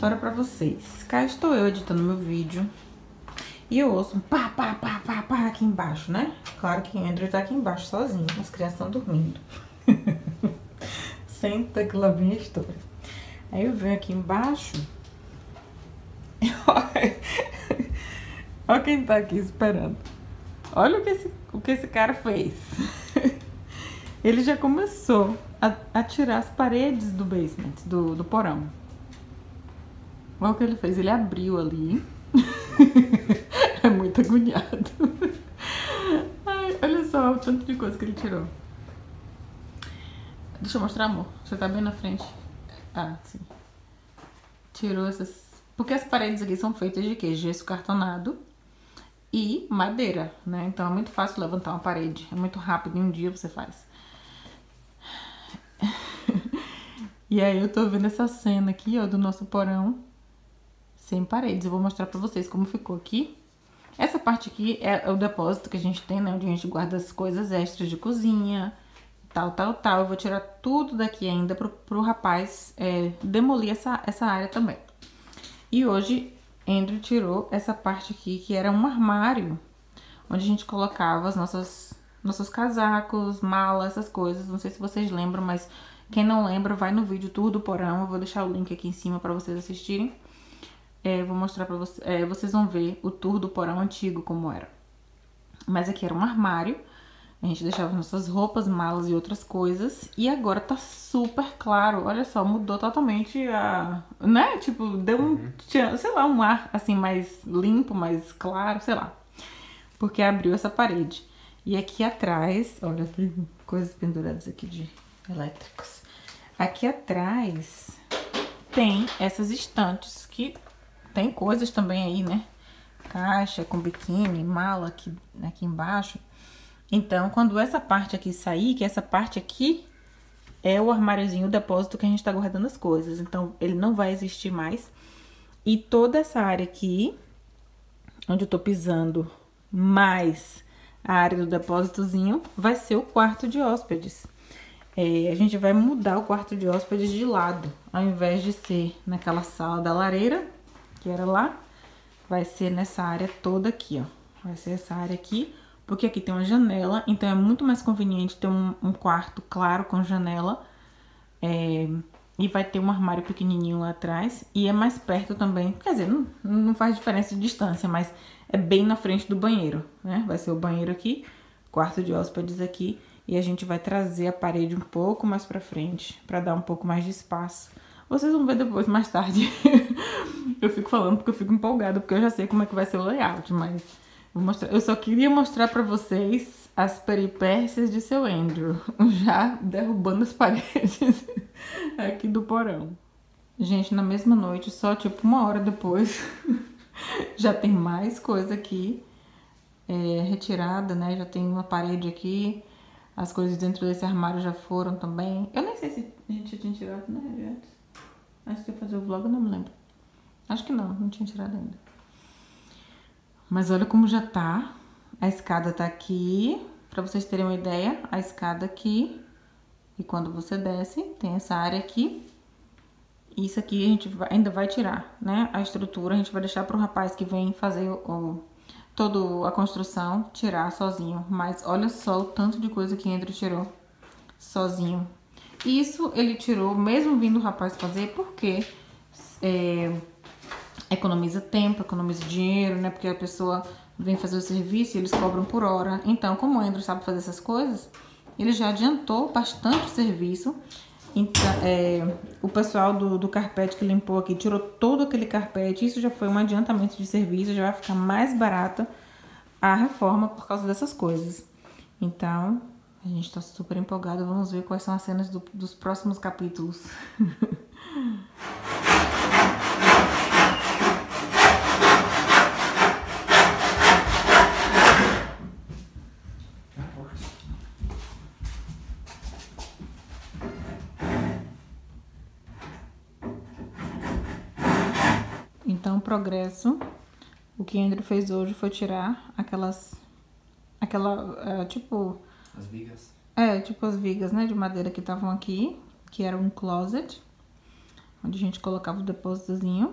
história pra vocês. Cá estou eu editando meu vídeo e eu ouço um pá, pá, pá, pá, pá aqui embaixo, né? Claro que o Andrew tá aqui embaixo sozinho, as crianças estão dormindo. Senta que lá vem a história. Aí eu venho aqui embaixo e olha quem tá aqui esperando. Olha o que esse cara fez. Ele já começou a tirar as paredes do basement, do porão. Olha o que ele fez, ele abriu ali. É muito agoniado. Ai, olha só o tanto de coisa que ele tirou. Deixa eu mostrar, amor. Você tá bem na frente. Ah, sim. Tirou essas... Porque as paredes aqui são feitas de quê? Gesso cartonado e madeira, né? Então é muito fácil levantar uma parede. É muito rápido, em um dia você faz. E aí eu tô vendo essa cena aqui, ó, do nosso porão sem paredes. Eu vou mostrar pra vocês como ficou aqui. Essa parte aqui é o depósito que a gente tem, né? Onde a gente guarda as coisas extras de cozinha, tal, tal, tal. Eu vou tirar tudo daqui ainda pro rapaz demolir essa área também. E hoje, Andrew tirou essa parte aqui, que era um armário, onde a gente colocava as nossos casacos, malas, essas coisas. Não sei se vocês lembram, mas... Quem não lembra, vai no vídeo Tour do Porão. Eu vou deixar o link aqui em cima pra vocês assistirem. Vou mostrar pra vocês. Vocês vão ver o Tour do Porão antigo, como era. Mas aqui era um armário. A gente deixava nossas roupas, malas e outras coisas. E agora tá super claro. Olha só, mudou totalmente a... Né? Tipo, deu um... Sei lá, um ar, assim, mais limpo, mais claro, sei lá. Porque abriu essa parede. E aqui atrás... Olha, tem coisas penduradas aqui de elétricos. Aqui atrás tem essas estantes que tem coisas também aí, né? Caixa com biquíni, mala aqui embaixo. Então, quando essa parte aqui sair, que essa parte aqui é o armáriozinho, o depósito que a gente tá guardando as coisas. Então, ele não vai existir mais. E toda essa área aqui, onde eu tô pisando mais a área do depósitozinho, vai ser o quarto de hóspedes. A gente vai mudar o quarto de hóspedes de lado, ao invés de ser naquela sala da lareira, que era lá, vai ser nessa área toda aqui, ó. Vai ser essa área aqui, porque aqui tem uma janela, então é muito mais conveniente ter um quarto claro com janela, e vai ter um armário pequenininho lá atrás, e é mais perto também, quer dizer, não faz diferença de distância, mas é bem na frente do banheiro, né? Vai ser o banheiro aqui, quarto de hóspedes aqui. E a gente vai trazer a parede um pouco mais pra frente, pra dar um pouco mais de espaço. Vocês vão ver depois, mais tarde. Eu fico falando porque eu fico empolgada, porque eu já sei como é que vai ser o layout, mas... Vou mostrar. Eu só queria mostrar pra vocês as peripécias de seu Andrew, já derrubando as paredes aqui do porão. Gente, na mesma noite, só tipo 1 hora depois, já tem mais coisa aqui retirada, né? Já tem uma parede aqui. As coisas dentro desse armário já foram também. Eu nem sei se a gente tinha tirado, né? Antes de eu fazer o vlog, eu não me lembro. Acho que não tinha tirado ainda. Mas olha como já tá. A escada tá aqui. Pra vocês terem uma ideia, a escada aqui. E quando você desce, tem essa área aqui. Isso aqui a gente ainda vai tirar, né? A estrutura a gente vai deixar pro rapaz que vem fazer toda a construção, tirar sozinho. Mas olha só o tanto de coisa que Andrew tirou sozinho. Isso ele tirou, mesmo vindo o rapaz fazer, porque economiza tempo, economiza dinheiro, né? Porque a pessoa vem fazer o serviço e eles cobram por hora. Então, como o Andrew sabe fazer essas coisas, ele já adiantou bastante o serviço. Então, o pessoal do carpete que limpou aqui tirou todo aquele carpete. Isso já foi um adiantamento de serviço. Já vai ficar mais barata a reforma por causa dessas coisas. Então, a gente tá super empolgado. Vamos ver quais são as cenas dos próximos capítulos. Então, progresso. O que Andrew fez hoje foi tirar tipo... As vigas. Tipo as vigas, né? De madeira que estavam aqui, que era um closet. onde a gente colocava o depósitozinho.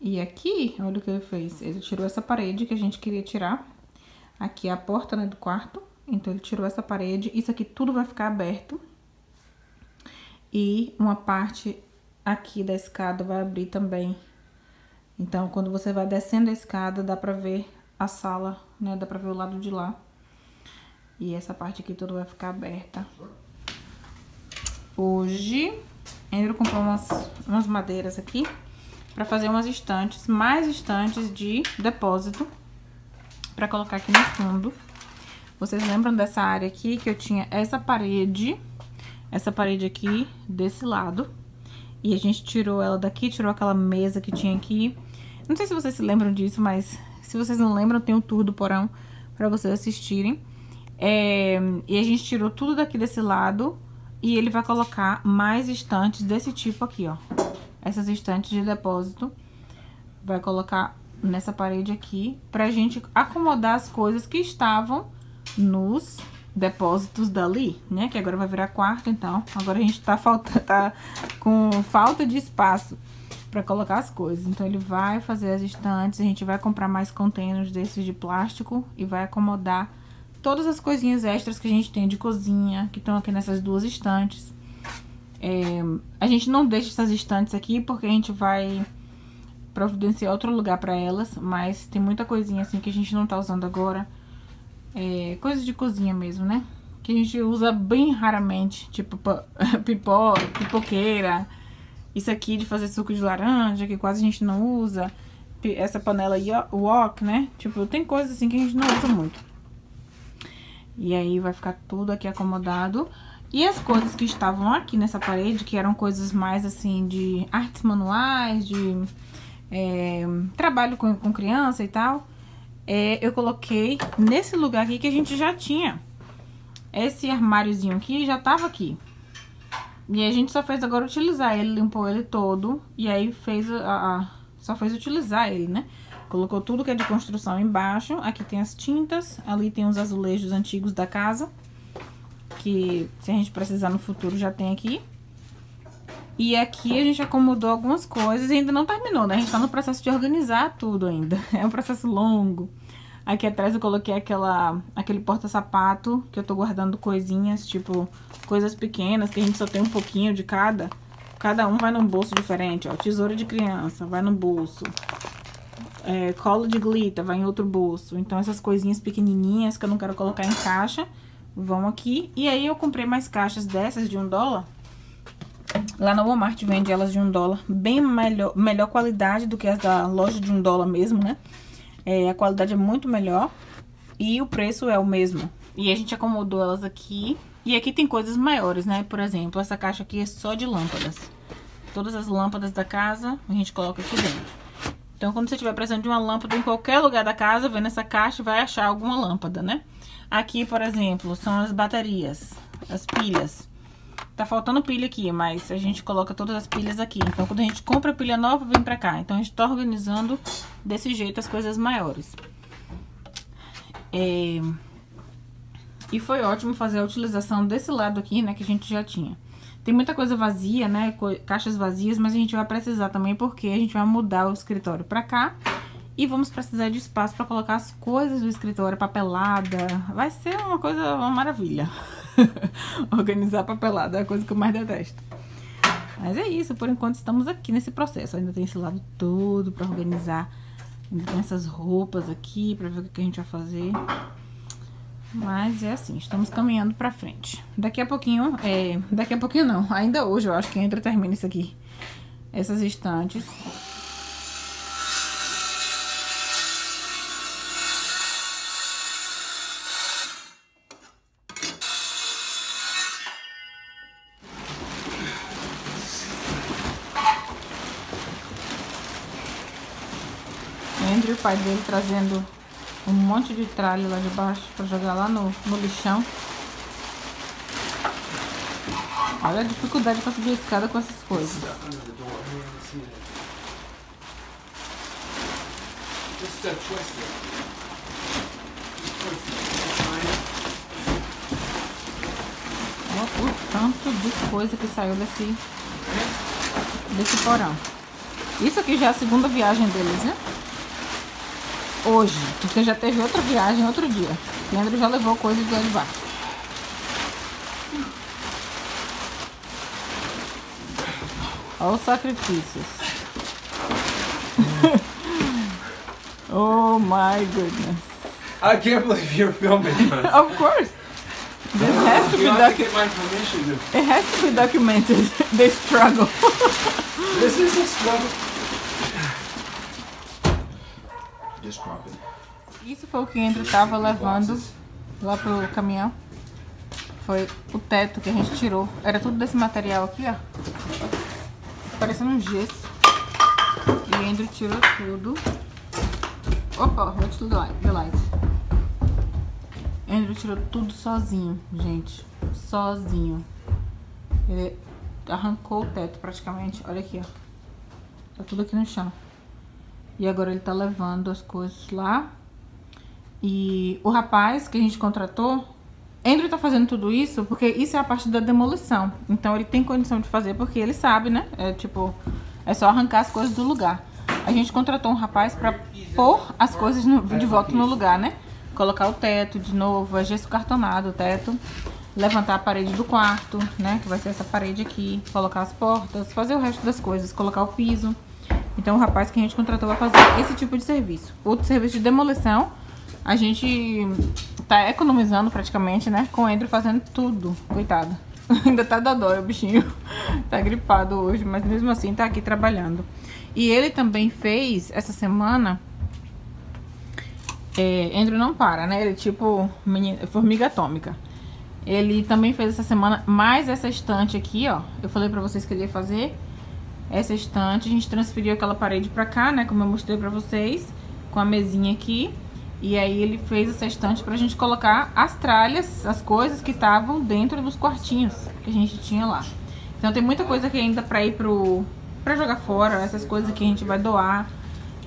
E aqui, olha o que ele fez, ele tirou essa parede que a gente queria tirar. Aqui é a porta, né, do quarto, então ele tirou essa parede. Isso aqui tudo vai ficar aberto. E uma parte aqui da escada vai abrir também. Então, quando você vai descendo a escada, dá pra ver a sala, né, dá pra ver o lado de lá. E essa parte aqui toda vai ficar aberta. Hoje, eu comprei umas madeiras aqui pra fazer umas estantes, mais estantes de depósito, pra colocar aqui no fundo. Vocês lembram dessa área aqui, que eu tinha essa parede aqui desse lado. E a gente tirou ela daqui, tirou aquela mesa que tinha aqui. Não sei se vocês se lembram disso, mas se vocês não lembram, tem um tour do porão pra vocês assistirem. E a gente tirou tudo daqui desse lado e ele vai colocar mais estantes desse tipo aqui, ó. Essas estantes de depósito vai colocar nessa parede aqui pra gente acomodar as coisas que estavam nos depósitos dali, né? Que agora vai virar quarto, então agora a gente tá com falta de espaço pra colocar as coisas. Então ele vai fazer as estantes, a gente vai comprar mais containers desses de plástico e vai acomodar todas as coisinhas extras que a gente tem de cozinha, que estão aqui nessas duas estantes. A gente não deixa essas estantes aqui porque a gente vai providenciar outro lugar pra elas, mas tem muita coisinha assim que a gente não tá usando agora. Coisas de cozinha mesmo, né? Que a gente usa bem raramente, tipo pipoqueira, isso aqui de fazer suco de laranja, que quase a gente não usa, essa panela aí, wok, né? Tipo, tem coisas assim que a gente não usa muito. E aí vai ficar tudo aqui acomodado. E as coisas que estavam aqui nessa parede, que eram coisas mais assim de artes manuais, de trabalho com criança e tal, eu coloquei nesse lugar aqui que a gente já tinha. Esse armáriozinho aqui já tava aqui. E a gente só fez agora utilizar ele, limpou ele todo. E aí fez só fez utilizar ele, né? Colocou tudo que é de construção embaixo. Aqui tem as tintas, ali tem os azulejos antigos da casa. Que se a gente precisar no futuro já tem aqui. E aqui a gente acomodou algumas coisas e ainda não terminou, né? A gente tá no processo de organizar tudo ainda. É um processo longo. Aqui atrás eu coloquei aquele porta-sapato, que eu tô guardando coisinhas, tipo, coisas pequenas, que a gente só tem um pouquinho de cada. Cada um vai num bolso diferente, ó. Tesoura de criança, vai num bolso. Colo de glitter, vai em outro bolso. Então, essas coisinhas pequenininhas que eu não quero colocar em caixa, vão aqui. E aí, eu comprei mais caixas dessas de $1. Lá na Walmart vende elas de $1, bem melhor qualidade do que as da loja de $1 mesmo, né? A qualidade é muito melhor e o preço é o mesmo. E a gente acomodou elas aqui. E aqui tem coisas maiores, né? Por exemplo, essa caixa aqui é só de lâmpadas. Todas as lâmpadas da casa a gente coloca aqui dentro. Então, quando você estiver precisando de uma lâmpada em qualquer lugar da casa, vem nessa caixa e vai achar alguma lâmpada, né? Aqui, por exemplo, são as baterias, as pilhas. Tá faltando pilha aqui, mas a gente coloca todas as pilhas aqui. Então, quando a gente compra pilha nova, vem pra cá. Então, a gente tá organizando desse jeito as coisas maiores. E foi ótimo fazer a utilização desse lado aqui, né, que a gente já tinha. Tem muita coisa vazia, né, caixas vazias, mas a gente vai precisar também porque a gente vai mudar o escritório pra cá. E vamos precisar de espaço pra colocar as coisas do escritório, papelada. Vai ser uma coisa, uma maravilha. Organizar papelada é a coisa que eu mais detesto. Mas é isso, por enquanto estamos aqui nesse processo. Ainda tem esse lado todo pra organizar. Ainda tem essas roupas aqui pra ver o que a gente vai fazer. Mas é assim, estamos caminhando pra frente. Daqui a pouquinho não, ainda hoje eu acho que entra e termina isso aqui. Essas estantes. André e o pai dele trazendo um monte de tralha lá de baixo pra jogar lá no lixão. Olha a dificuldade pra subir a escada com essas coisas. Olha o tanto de coisa que saiu desse desse porão. Isso aqui já é a segunda viagem deles, né? Hoje, porque já teve outra viagem outro dia. Leandro já levou coisa de lá de baixo. Olha os sacrifícios. Oh my goodness. I can't believe you're filming this. Of course. This has to be documented. It has to be documented, this struggle. This is a struggle. Just drop it. Isso foi o que o Andrew estava levando lá pro caminhão. Foi o teto que a gente tirou. Era tudo desse material aqui, ó. Parecendo um gesso. E o Andrew tirou tudo. Opa, watch the light. Andrew tirou tudo sozinho, gente. Sozinho. Ele arrancou o teto praticamente. Olha aqui, ó. Tá tudo aqui no chão. E agora ele tá levando as coisas lá. E o rapaz que a gente contratou, Andrew tá fazendo tudo isso porque isso é a parte da demolição. Então ele tem condição de fazer porque ele sabe, né? É tipo, é só arrancar as coisas do lugar. A gente contratou um rapaz pra pôr as coisas de volta no lugar, né? Colocar o teto de novo, gesso cartonado o teto. Levantar a parede do quarto, né? Que vai ser essa parede aqui. Colocar as portas, fazer o resto das coisas. Colocar o piso. Então o rapaz que a gente contratou vai fazer esse tipo de serviço. Outro serviço de demolição. A gente tá economizando praticamente, né? Com o Andrew fazendo tudo. Coitado. Ainda tá dodói o bichinho. Tá gripado hoje, mas mesmo assim tá aqui trabalhando. E ele também fez, essa semana... Andrew não para, né? Ele é tipo formiga atômica. Ele também fez essa semana mais essa estante aqui, ó. Eu falei pra vocês que ele ia fazer essa estante. A gente transferiu aquela parede pra cá, né? Como eu mostrei pra vocês. Com a mesinha aqui. E aí ele fez essa estante pra gente colocar as tralhas, as coisas que estavam dentro dos quartinhos que a gente tinha lá. Então tem muita coisa que ainda pra ir pra jogar fora, essas coisas que a gente vai doar.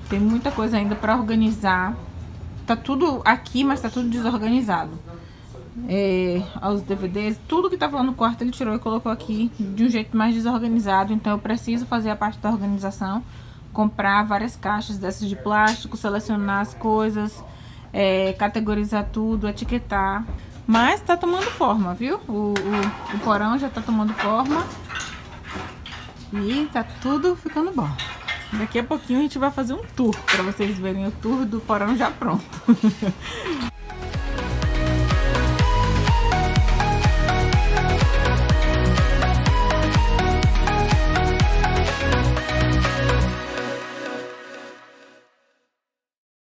Tem muita coisa ainda pra organizar. Tá tudo aqui, mas tá tudo desorganizado. Os DVDs, tudo que tava lá no quarto ele tirou e colocou aqui de um jeito mais desorganizado. Então eu preciso fazer a parte da organização. Comprar várias caixas dessas de plástico, selecionar as coisas... categorizar tudo, etiquetar. Mas tá tomando forma, viu? O porão já tá tomando forma. E tá tudo ficando bom. Daqui a pouquinho a gente vai fazer um tour pra vocês verem o tour do porão já pronto.